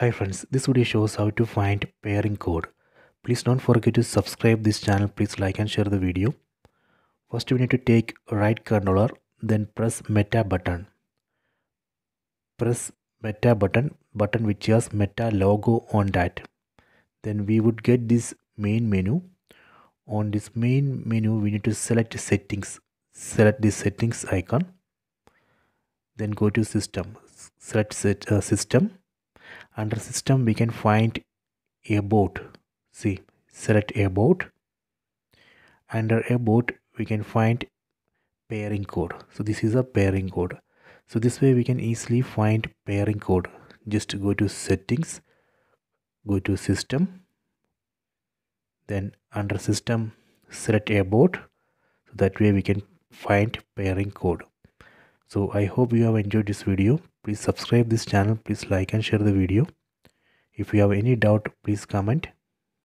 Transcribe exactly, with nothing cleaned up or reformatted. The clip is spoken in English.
Hi friends, this video shows how to find pairing code. Please don't forget to subscribe this channel. Please like and share the video. First we need to take right controller, then press meta button. Press meta button, button which has meta logo on that. Then we would get this main menu. On this main menu we need to select settings. Select the settings icon. Then go to system. Select set, uh, system. Under system we can find about. See, select about. Under about we can find pairing code. So this is a pairing code. So this way we can easily find pairing code. Just go to settings, go to system, then under system select about. So that way we can find pairing code. So I hope you have enjoyed this video. Please subscribe this channel. Please like and share the video. If you have any doubt, please comment.